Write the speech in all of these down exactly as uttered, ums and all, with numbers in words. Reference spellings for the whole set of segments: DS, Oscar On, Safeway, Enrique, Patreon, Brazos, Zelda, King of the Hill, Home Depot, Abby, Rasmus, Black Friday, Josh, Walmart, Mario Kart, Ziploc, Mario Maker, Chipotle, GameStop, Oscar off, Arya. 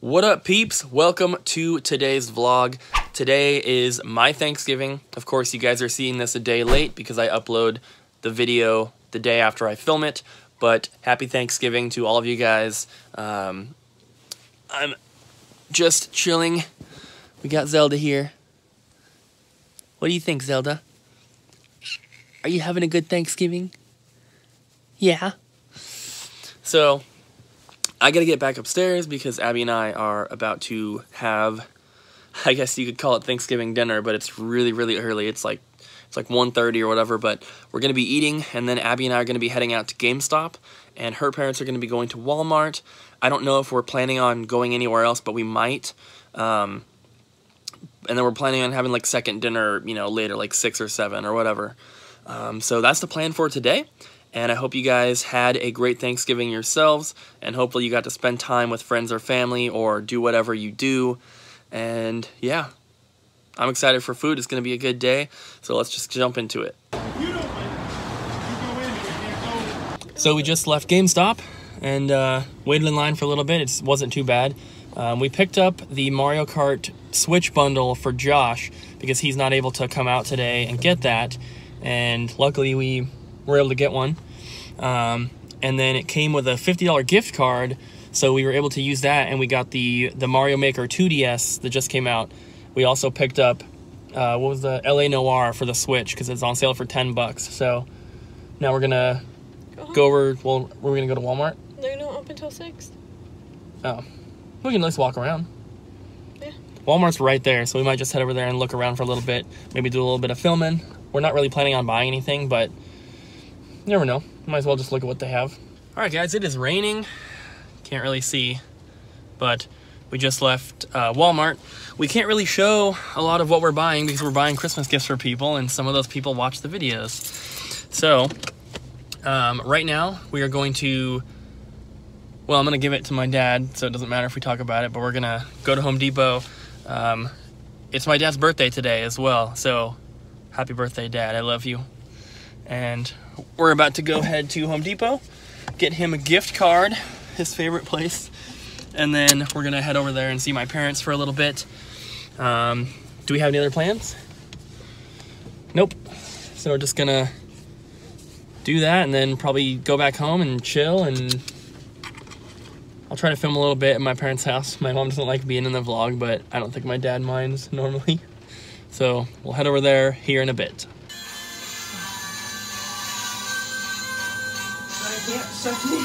What up, peeps? Welcome to today's vlog. Today is my Thanksgiving. Of course, you guys are seeing this a day late because I upload the video the day after I film it, but happy Thanksgiving to all of you guys. Um, I'm just chilling. We got Zelda here. What do you think, Zelda? Are you having a good Thanksgiving? Yeah. So, I gotta get back upstairs because Abby and I are about to have, I guess you could call it Thanksgiving dinner, but it's really, really early. It's like it's like one thirty or whatever, but we're gonna be eating, and then Abby and I are gonna be heading out to GameStop, and her parents are gonna be going to Walmart. I don't know if we're planning on going anywhere else, but we might. Um, and then we're planning on having like second dinner, you know, later, like six or seven or whatever. Um, so that's the plan for today. And I hope you guys had a great Thanksgiving yourselves, and hopefully you got to spend time with friends or family or do whatever you do. And yeah, I'm excited for food. It's going to be a good day. So let's just jump into it. So we just left GameStop and uh, waited in line for a little bit. It wasn't too bad. Um, we picked up the Mario Kart Switch bundle for Josh because he's not able to come out today and get that. And luckily we were able to get one. Um, and then it came with a fifty dollar gift card, so we were able to use that, and we got the, the Mario Maker two D S that just came out. We also picked up, uh, what was the L A. Noire for the Switch, because it's on sale for ten bucks. So now we're gonna go, go over, well, were we gonna go to Walmart? They're not open till six. Oh, we can at least walk around. Yeah. Walmart's right there, so we might just head over there and look around for a little bit, maybe do a little bit of filming. We're not really planning on buying anything, but you never know. Might as well just look at what they have. All right, guys, it is raining. Can't really see, but we just left uh, Walmart. We can't really show a lot of what we're buying because we're buying Christmas gifts for people, and some of those people watch the videos. So um, right now we are going to, well, I'm gonna give it to my dad, so it doesn't matter if we talk about it, but we're gonna go to Home Depot. Um, it's my dad's birthday today as well, so happy birthday, Dad, I love you. And we're about to go head to Home Depot, get him a gift card, his favorite place, and then we're gonna head over there and see my parents for a little bit. Um, do we have any other plans? Nope. So we're just gonna do that and then probably go back home and chill, and I'll try to film a little bit at my parents' house. My mom doesn't like being in the vlog, but I don't think my dad minds normally. So we'll head over there here in a bit. Yep, suck it in.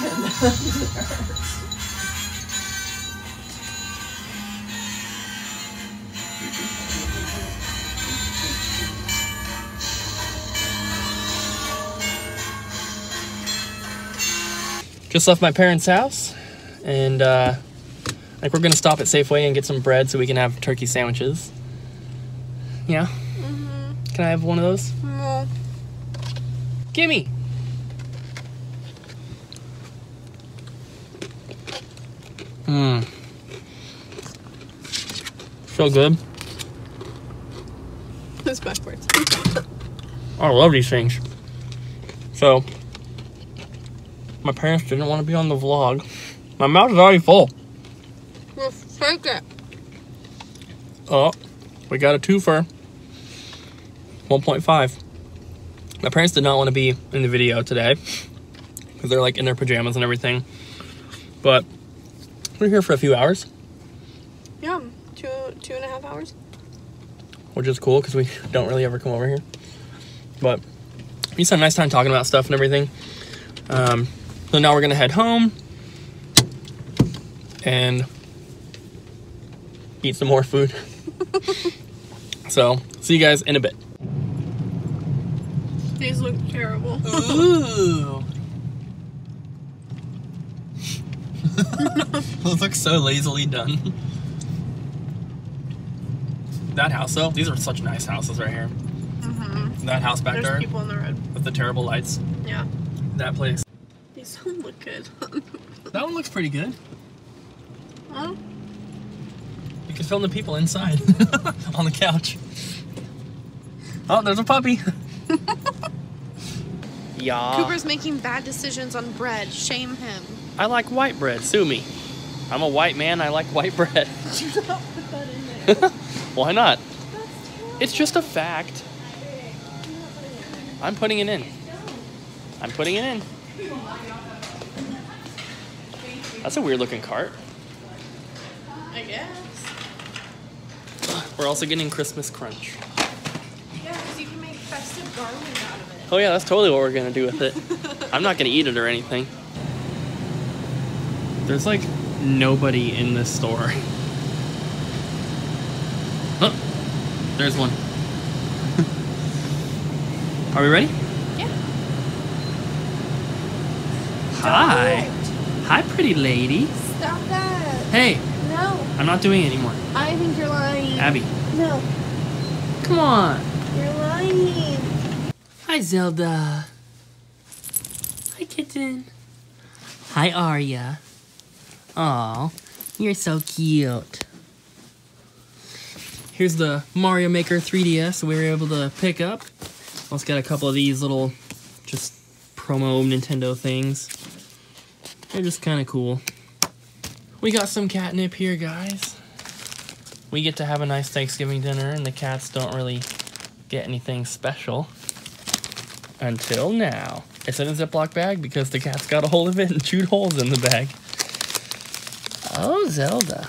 Just left my parents' house, and uh, like we're gonna stop at Safeway and get some bread so we can have turkey sandwiches. Yeah. Mm-hmm. Can I have one of those? No. Gimme. Mmm. So good. It's backwards. I love these things. So, my parents didn't want to be on the vlog. My mouth is already full. Well, fake it. Oh, we got a twofer. one point five. My parents did not want to be in the video today because they're like in their pajamas and everything. But we're here for a few hours. Yeah, two, two and a half hours. Which is cool, because we don't really ever come over here. But we just had a nice time talking about stuff and everything. Um, so now we're going to head home and eat some more food. So, see you guys in a bit. These look terrible. Ooh. Those look so lazily done. That house though, these are such nice houses right here. Mm-hmm. That house back There's there. There's people on the road. With the terrible lights. Yeah. That place. These don't look good. That one looks pretty good. Huh? You can film the people inside on the couch. Oh, there's a puppy. Yeah. Cooper's making bad decisions on bread. Shame him. I like white bread. Sue me. I'm a white man. I like white bread. You don't put that in there. Why not? That's terrible. It's just a fact. I'm putting it in. I'm putting it in. That's a weird looking cart. I guess. We're also getting Christmas crunch. Yeah, because you can make festive garland out of it. Oh yeah, that's totally what we're going to do with it. I'm not going to eat it or anything. There's like nobody in this store. Oh, there's one. Are we ready? Yeah. Hi. Hi, pretty lady. Stop that. Hey. No. I'm not doing it anymore. I think you're lying. Abby. No. Come on. You're lying. Hi, Zelda. Hi, kitten. Hi, Arya. Aw, you're so cute. Here's the Mario Maker three D S we were able to pick up. Also got a couple of these little just promo Nintendo things. They're just kind of cool. We got some catnip here, guys. We get to have a nice Thanksgiving dinner, and the cats don't really get anything special. Until now. It's in a Ziploc bag because the cats got a hold of it and chewed holes in the bag. Oh, Zelda.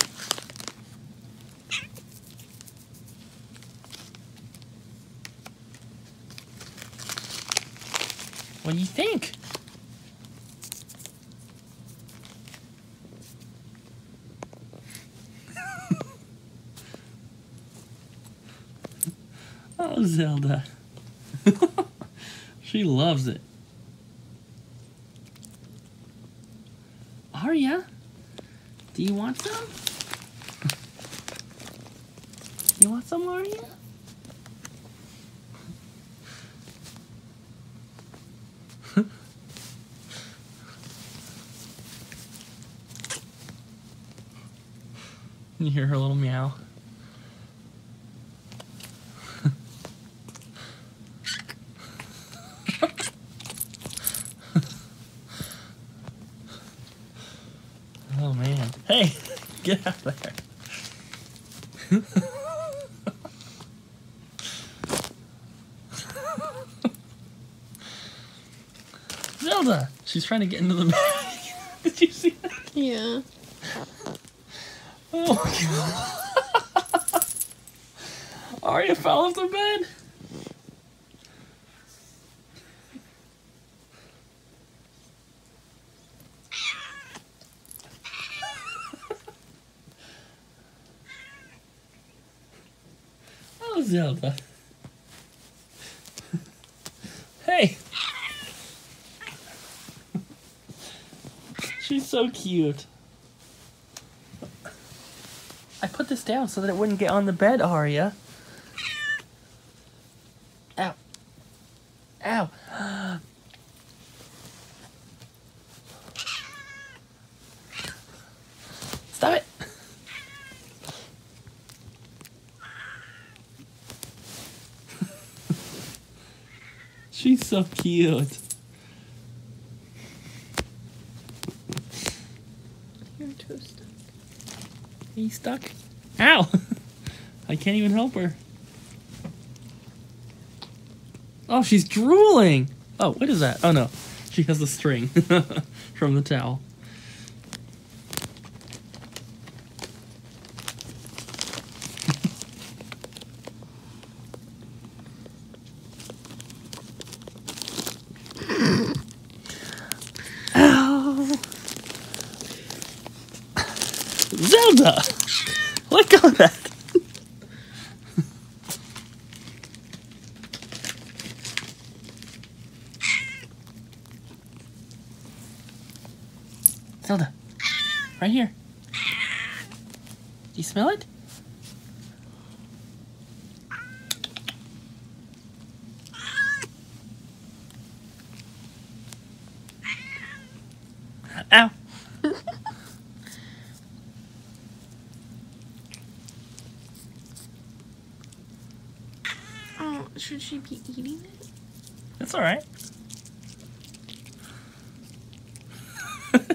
What do you think? Oh, Zelda. She loves it. Arya, do you want some? You want some, Arya? You hear her little meow. Oh man. Hey, get out of there. Zelda! She's trying to get into the bag. Did you see that? Yeah. Oh my god. Arya fell off the bed. Oh, Zelda. Hey. She's so cute. I put this down so that it wouldn't get on the bed, Arya. Ow. Ow. Stop it. She's so cute. You're too stuck. Are you stuck? Ow! I can't even help her. Oh, she's drooling! Oh, what is that? Oh no, she has the string from the towel. Zelda! Let go of that! Zelda, right here. Do you smell it? Ow! Should she be eating it? That's alright.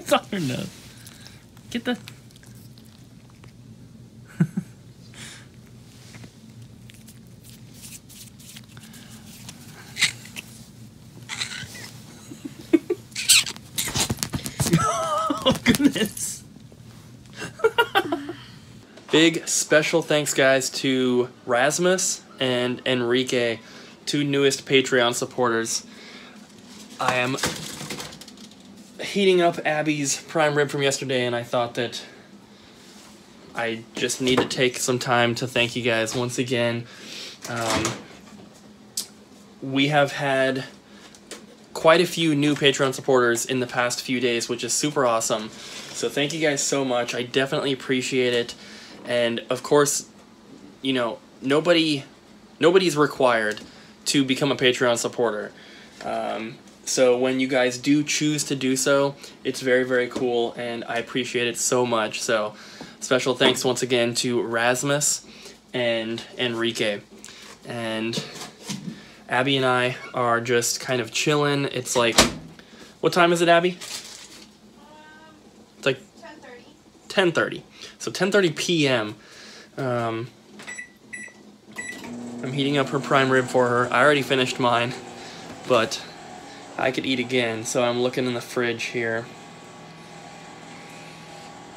It's on her nose. Get the... Oh, goodness. Big special thanks, guys, to Rasmus and Enrique, two newest Patreon supporters. I am heating up Abby's prime rib from yesterday, and I thought that I just need to take some time to thank you guys once again. Um, we have had quite a few new Patreon supporters in the past few days, which is super awesome. So thank you guys so much. I definitely appreciate it. And of course, you know, nobody nobody's required to become a Patreon supporter. Um, so when you guys do choose to do so, it's very, very cool, and I appreciate it so much. So special thanks once again to Rasmus and Enrique. And Abby and I are just kind of chilling. It's like, what time is it, Abby? Um, it's like ten thirty. ten thirty. So ten thirty p m Um, I'm heating up her prime rib for her. I already finished mine, but I could eat again. So I'm looking in the fridge here.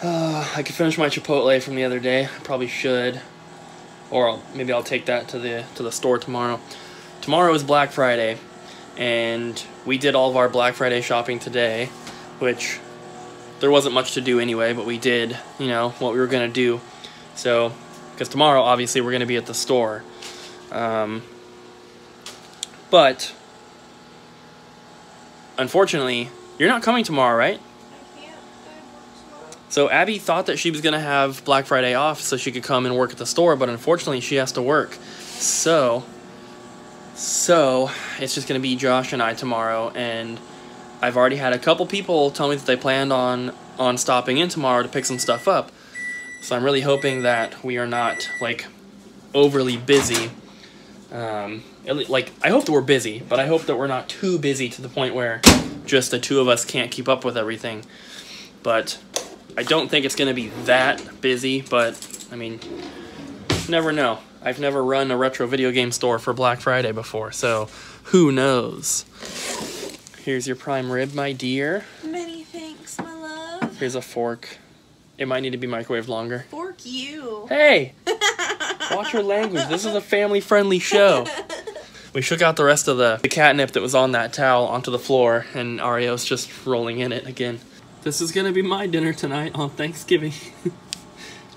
Uh, I could finish my Chipotle from the other day. I probably should, or I'll, maybe I'll take that to the to the store tomorrow. Tomorrow is Black Friday, and we did all of our Black Friday shopping today, which there wasn't much to do anyway, but we did, you know, what we were going to do. So, because tomorrow, obviously, we're going to be at the store. Um, but, unfortunately, you're not coming tomorrow, right? I can't. So, Abby thought that she was going to have Black Friday off so she could come and work at the store, but unfortunately, she has to work. So... So, it's just going to be Josh and I tomorrow, and I've already had a couple people tell me that they planned on, on stopping in tomorrow to pick some stuff up. So I'm really hoping that we are not, like, overly busy. Um, like, I hope that we're busy, but I hope that we're not too busy to the point where just the two of us can't keep up with everything. But I don't think it's going to be that busy, but, I mean, never know. I've never run a retro video game store for Black Friday before, so who knows? Here's your prime rib, my dear. Many thanks, my love. Here's a fork. It might need to be microwaved longer. Fork you. Hey! Watch your language. This is a family-friendly show. We shook out the rest of the, the catnip that was on that towel onto the floor, and Arya's just rolling in it again. This is going to be my dinner tonight on Thanksgiving.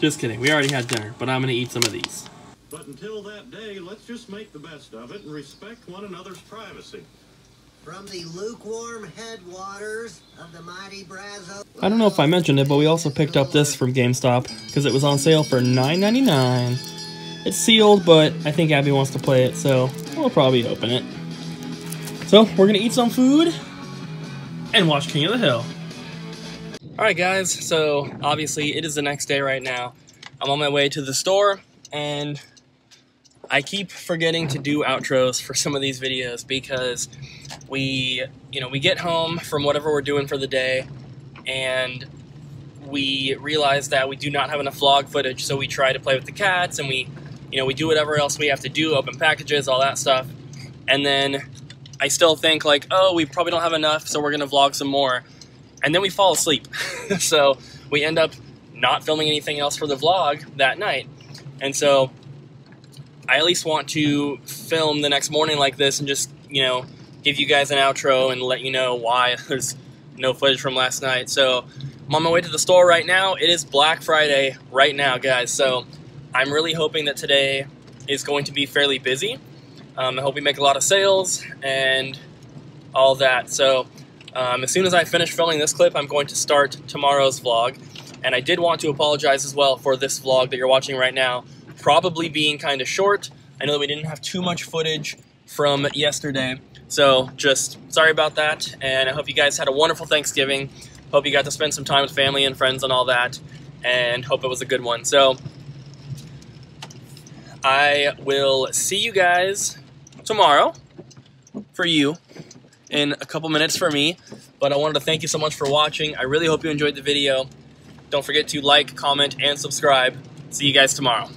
Just kidding. We already had dinner, but I'm going to eat some of these. But until that day, let's just make the best of it and respect one another's privacy. From the lukewarm headwaters of the mighty Brazos. I don't know if I mentioned it, but we also picked up this from GameStop because it was on sale for nine ninety-nine. It's sealed, but I think Abby wants to play it, so we'll probably open it. So we're going to eat some food and watch King of the Hill. All right, guys. So obviously it is the next day right now. I'm on my way to the store, and I keep forgetting to do outros for some of these videos because we, you know, we get home from whatever we're doing for the day and we realize that we do not have enough vlog footage, so we try to play with the cats and we, you know, we do whatever else we have to do, open packages, all that stuff. And then I still think like, oh, we probably don't have enough, so we're gonna vlog some more. And then we fall asleep. So we end up not filming anything else for the vlog that night. And so I at least want to film the next morning like this and just, you know, give you guys an outro and let you know why there's no footage from last night. So I'm on my way to the store right now. It is Black Friday right now, guys. So I'm really hoping that today is going to be fairly busy. Um, I hope we make a lot of sales and all that. So um, as soon as I finish filming this clip, I'm going to start tomorrow's vlog. And I did want to apologize as well for this vlog that you're watching right now probably being kind of short. I know that we didn't have too much footage from yesterday, so just sorry about that. And I hope you guys had a wonderful Thanksgiving. Hope you got to spend some time with family and friends and all that, and hope it was a good one. So I will see you guys tomorrow for you. in a couple minutes for me, but I wanted to thank you so much for watching. I really hope you enjoyed the video. Don't forget to like, comment, and subscribe. See you guys tomorrow.